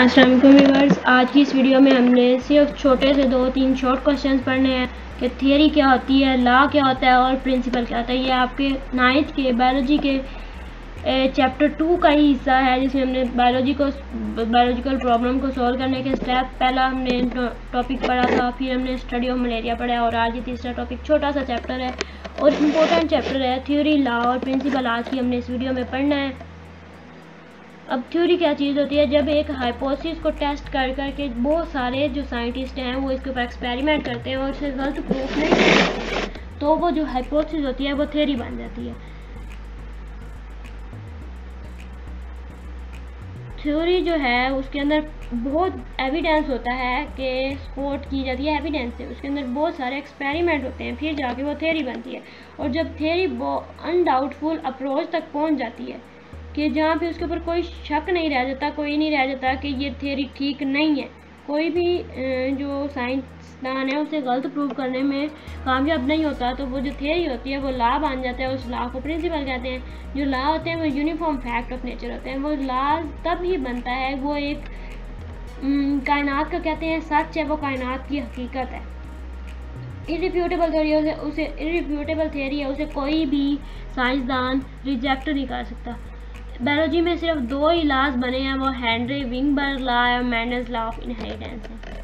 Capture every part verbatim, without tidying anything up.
अस्सलाम-ओ-अलैकुम viewers, आज की इस वीडियो में हमने सिर्फ छोटे से दो तीन शॉर्ट क्वेश्चंस पढ़ने हैं कि थियरी क्या होती है, लॉ क्या होता है और प्रिंसिपल क्या होता है। ये आपके नाइन्थ के बायोलॉजी के चैप्टर टू का ही हिस्सा है, जिसमें हमने बायोलॉजी को बायोलॉजिकल प्रॉब्लम को सॉल्व करने के स्टेप, पहला हमने टॉपिक पढ़ा था, फिर हमने स्टडी ऑफ मलेरिया पढ़ा और आज ये तीसरा टॉपिक छोटा सा चैप्टर है और इम्पोर्टेंट चैप्टर है थ्योरी, लॉ और प्रिंसिपल। आज की हमने इस वीडियो में पढ़ना है। अब थ्योरी क्या चीज़ होती है? जब एक हाइपोथेसिस को टेस्ट कर कर के बहुत सारे जो साइंटिस्ट हैं वो इसके ऊपर एक्सपेरिमेंट करते हैं और उसे गलत प्रूफ नहीं करते, तो वो जो हाइपोथेसिस होती है वो थ्योरी बन जाती है। थ्योरी जो है उसके अंदर बहुत एविडेंस होता है कि सपोर्ट की जाती है एविडेंस से, उसके अंदर बहुत सारे एक्सपेरिमेंट होते हैं, फिर जाके वो थ्योरी बनती है। और जब थ्योरी अनडाउटफुल अप्रोच तक पहुँच जाती है कि जहाँ पे उसके ऊपर कोई शक नहीं रह जाता, कोई नहीं रह जाता कि ये थ्योरी ठीक नहीं है, कोई भी जो साइंसदान है उसे गलत प्रूव करने में कामयाब नहीं होता, तो वो जो थ्योरी होती है वो लॉ बन जाता है। उस लॉ को प्रिंसिपल कहते हैं। जो लॉ होते हैं वो यूनिफॉर्म फैक्ट ऑफ नेचर होते हैं। वो लॉ तब ही बनता है, वो एक कायनात का कहते हैं सच है, वो कायनात की हकीकत है। इरिफ्यूटेबल थ्योरी है उसे इरिफ्यूटेबल थ्योरी है उसे कोई भी साइंसदान रिजेक्ट नहीं कर सकता। बायोलॉजी में सिर्फ दो ही लॉज बने हैं, वो हेनरी विंगबर्ग लॉ और मेंडेल्स लॉ ऑफ इनहेरिटेंस है।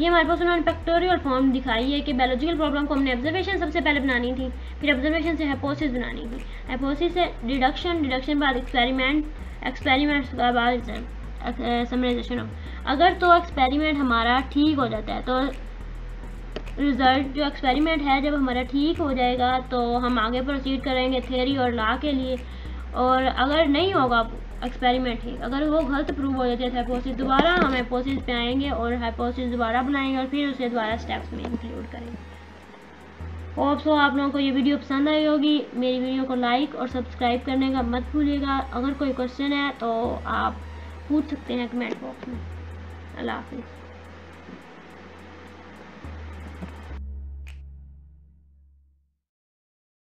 ये हमारे पास उन्होंने फैक्टोरियल फॉर्म दिखाई है कि बायोलॉजिकल प्रॉब्लम को हमने ऑब्जर्वेशन सबसे पहले बनानी थी, फिर ऑब्जर्वेशन से हाइपोथेसिस बनानी थी, हाइपोथेसिस से डिडक्शन, डिडक्शन बाद एक्सपेरिमेंट, एक्सपेरिमेंट के बाद समराइजेशन ऑफ। अगर तो एक्सपेरिमेंट हमारा ठीक हो जाता है, तो रिजल्ट जो एक्सपेरिमेंट है जब हमारा ठीक हो जाएगा तो हम आगे प्रोसीड करेंगे थ्योरी और लॉ के लिए। और अगर नहीं होगा एक्सपेरिमेंट ही, अगर वो गलत प्रूव हो जाते हैं हाइपोथेसिस, दोबारा हम हाइपोथेसिस पे आएंगे और हाइपोथेसिस दोबारा बनाएंगे और फिर उसे दोबारा स्टेप्स में इंक्लूड करेंगे। होप सो आप लोगों को ये वीडियो पसंद आई होगी। मेरी वीडियो को लाइक और सब्सक्राइब करने का मत भूलिएगा। अगर कोई क्वेश्चन है तो आप पूछ सकते हैं कमेंट बॉक्स में। अल्लाह हाफिज़।